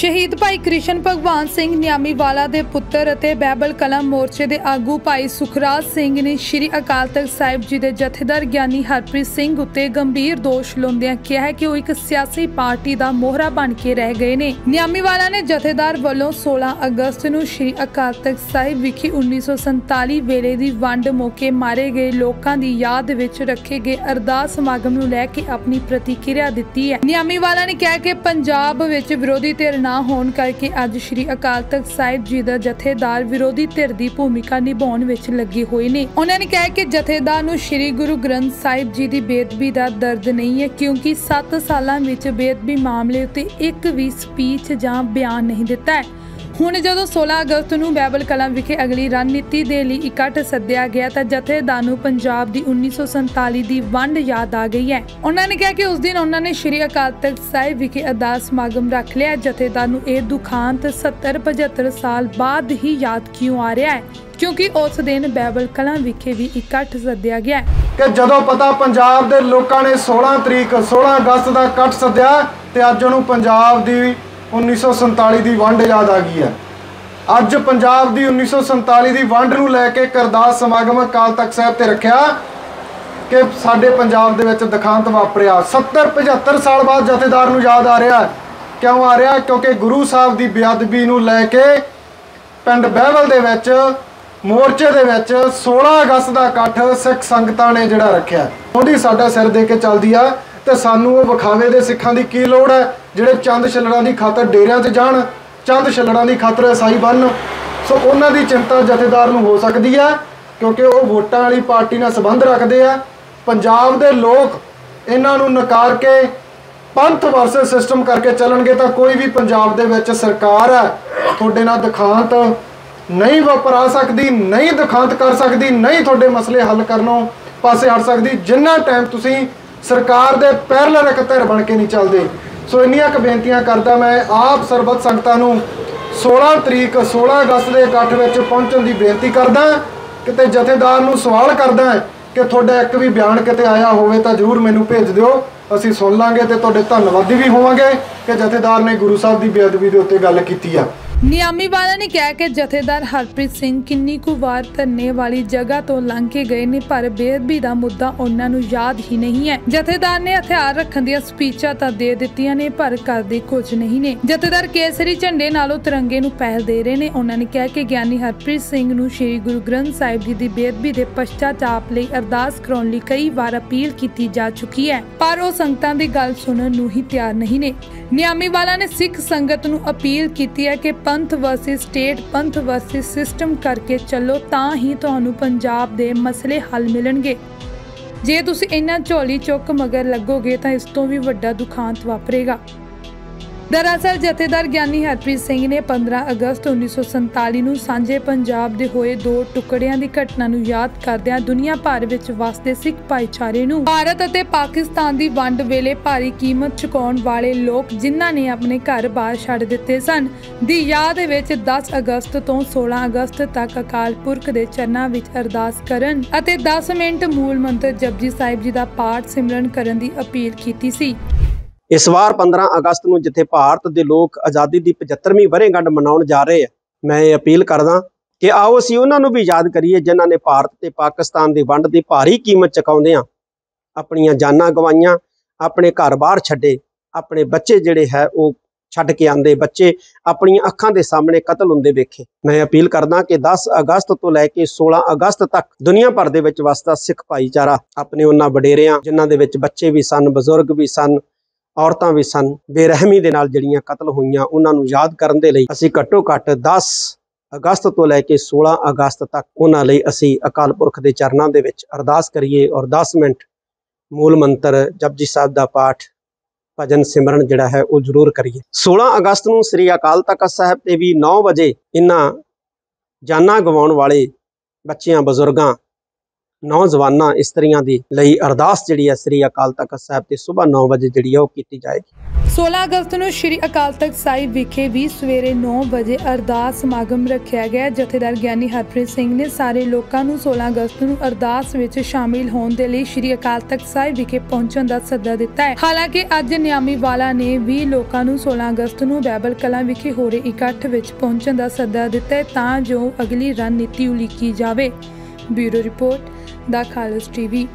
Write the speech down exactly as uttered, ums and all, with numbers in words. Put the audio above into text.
शहीद भाई कृष्ण भगवान सिंह नियामीवाला दे पुत्तर अते बेहबल कलां मोर्चे दे आगू भाई सुखराज सिंह ने श्री अकाल तख्त साहब जी दे जथेदार ज्ञानी हरप्रीत सिंह उत्ते गंभीर दोष लाउंदियां कहा है कि वो एक सियासी पार्टी दा मोहरा बन के रह गए ने। नियामीवाला ने जथेदार वालों सोलह अगस्त नूं श्री अकाल तख्त साहब विखे उन्नीस सौ संताली वेले दी वंड मौके मारे गए लोकां दी याद विच रखे गए अरदास समागम नूं लै के अपनी प्रतिक्रिया दित्ती है। नियामीवाला ने कहा कि पंजाब विच विरोधी धिर ना होने करके अज श्री अकाल तख्त साहिब जी का जथेदार विरोधी धिर की भूमिका निभाने विच लगे हुए ने। उन्होंने कहा कि जथेदार नूं श्री गुरु ग्रंथ साहिब जी की बेदबी का दर्द नहीं है, क्योंकि सात सालों में बेदबी मामले उत्ते एक भी स्पीच या बयान नहीं दिता है। हुण जदों सोलह अगस्त नूं बेहबल कलां विखे अगली रणनीति दे लई इकट्ठ सद्दिया गया तां जथेदार नूं पंजाब दी उन्नीस सौ संताली दी वंड याद आ गई है। उन्होंने कहा कि उस दिन उन्होंने श्री अकाल तख्त साहिब विखे अरदास समागम रख लिया। जथेदार नूं इह दुखांत सत्तर पचहत्तर साल बाद ही याद क्यों आ रहा है, क्योंकि उस दिन बेहबल कलां विखे भी इकट्ठ सद्दिया गया कि जदों पता पंजाब दे लोकां ने सोलह तरीक सोलह अगस्त का इकट्ठ सद्दिया ते अज उहनूं पंजाब दी उन्नीस सौ संताली की वंड याद आ गई है। अज पंजाब की उन्नीस सौ संताली की वंड नूं लै के अरदास समागम अकाल तख्त साहिब ते रखिया कि साडे पंजाब दे विच दुखांत वापरिया। सत्तर पचहत्तर साल बाद जथेदार नूं याद आ रहा है। क्यों आ रहा? क्योंकि गुरु साहब की बेअदबी नूं लै के पिंड बेहबल दे विच मोर्चे दे विच सोलह अगस्त का इकट्ठ सिख संगतां ने जिहड़ा रखिया, उहदी साडा सिर दे के चलदी आ तो सानू वो विखावे दे सिखां दी की लोड़ है, जिहड़े चंद छल्लड़ां दी खातर डेरियां 'च जाण, चंद छल्लड़ां दी खातर ईसाई बन। सो उन्हां दी चिंता जथेदार नूं हो सकदी है, क्योंकि वो वोटां वाली पार्टी नाल संबंध रखदे आ। पंजाब दे लोक इन्हां नूं नकार के पंथ वर्सेस सिस्टम करके चलणगे तां कोई भी पंजाब दे विच सरकार है तुहाडे नाल दुखांत नहीं वापरा सकदी, नहीं दुखांत कर सकदी, नहीं तुहाडे मसले हल करनों पासे हट सकदी जिन्ना टाइम तुसीं सरकार दे पैरल रखतर बन के नहीं चलते। सो इन्नियां क बेनतियां करदा मैं आप सरबत संगतां नूं सोलह तरीक सोलह अगस्त के इकट्ठ विच पहुंचण की बेनती करदा। किते जथेदार नूं सवाल करदा कि तुहाडा एक भी बयान किते आया होवे तां जरूर मैनूं भेज दिओ, असीं सुन लांगे ते तुहाडे धन्नवादी भी होवांगे कि जथेदार ने गुरु साहब की बेअदबी दे उत्ते गल कीती आ। नियामीवाला ने कहा कि जथेदार हरप्रीत सिंह किन्नी कु वार धरने वाली जगह तो लंघ के गए ने, पर बेअदबी का मुद्दा उन्होंने याद ही नहीं है। जथेदार ने हथियार रखण दी स्पीचां तां दे दित्तियां ने, पर करदे कुछ नहीं ने। जथेदार केसरी झंडे नालों तिरंगे नूं पहल दे रहे ने। उन्होंने कहा कि ज्ञानी हरप्रीत सिंह नूं श्री गुरु ग्रंथ साहिब जी की बेअदबी के पश्चाताप लई अरदास कराउण लई कई बार अपील की जा चुकी है, पर वो संगतां दी गल सुणन नूं ही तैयार नहीं ने। नियामीवाला ने सिख संगत नूं अपील कीती है कि पंथ वर्सिस स्टेट, पंथ वर्सिस सिस्टम करके चलो तां ही तुहानूं पंजाब दे मसले हल मिलणगे। जे तुसीं इन्हां झोली चुक मगर लगोगे तां इस तों वी वड्डा दुखांत वापरेगा। दरअसल जथेदार ज्ञानी हरप्रीत सिंह ने पंद्रह अगस्त उन्नीस सौ संताली नूं सांझे पंजाब दे होए दो टुकड़ियां दी घटना नूं याद करदिआं दुनिया भर विच वसदे सिख भाईचारे नूं भारत अते पाकिस्तान दी वंड वेले भारी कीमत चुकाउण वाले लोक जिन्हां ने अपने घर-बार छड्ड दित्ते सन दी याद विच दस अगस्त तों सोलह अगस्त तक अकाल पुरख दे चरनां विच अरदास करन अते दस मिनट मूल मंत्र जपजी साहिब जी दा पाठ सिमरन करन दी अपील कीती सी। इस बार पंद्रह अगस्त को जिथे भारत के लोग आज़ादी की पचहत्तरवीं वर्षगांठ मनाउण जा रहे हैं, मैं ये अपील करदा कि आओ असीं उन्हां नूं भी याद करिए जिन्हां ने भारत ते पाकिस्तान की वंड की भारी कीमत चुकाउंदियां अपणियां जानां गवाइयां, अपने घर बाहर छड्डे, अपने बच्चे जिहड़े है वो छड्ड के आंदे, बच्चे अपनी अखां दे सामने कतल हुंदे वेखे। मैं अपील करदा कि दस अगस्त तो लैके सोलह अगस्त तक दुनिया भर दे विच वसदा सिख भाईचारा अपने उन्हां वडेरियां जिन्हां दे विच बच्चे भी सन, बजुर्ग भी सन, औरतां भी सन, बेरहमी दे नाल जड़ियां कतल हुईयां, उन्हां नूं याद करन दे लई असीं घट्टो घट दस अगस्त तो लैके सोलह अगस्त तक उन्हां लई असीं अकाल पुरख दे चरनां दे विच अरदास करिए और दस मिनट मूल मंत्र जपजी साहिब दा पाठ भजन सिमरन जिहड़ा है वो जरूर करिए। सोलह अगस्त नूं श्री अकाल तख्त साहब ते भी नौ बजे इन्हां जानां गवाउण वाले बच्चियां बजुर्गां नौजवानों इस्त्रियां दी लई अरदास जिहड़ी है श्री अकाल तख्त साहब की सुबह नौ बजे जिहड़ी है ओह कीती जाएगी। सोलह अगस्त नूं श्री अकाल तख्त साहिब विखे भी सवेरे नौ बजे अरदास समागम रखा गया। जथेदार ज्ञानी हरप्रीत सिंह ने सारे लोगों को सोलह अगस्त नूं अरदास विच शामिल होने के लिए श्री अकाल तख्त साहिब विखे पहुंचने का सदा दिता है। हालांकि अज नियामीवाला ने भी लोगों को सोलह अगस्त नूं बेहबल कलां विखे हो रहे इकट्ठ विच पहुंचने का सदा दिता है तां जो अगली रणनीति उलीकी जाए। Bureau report the Khalsa TV.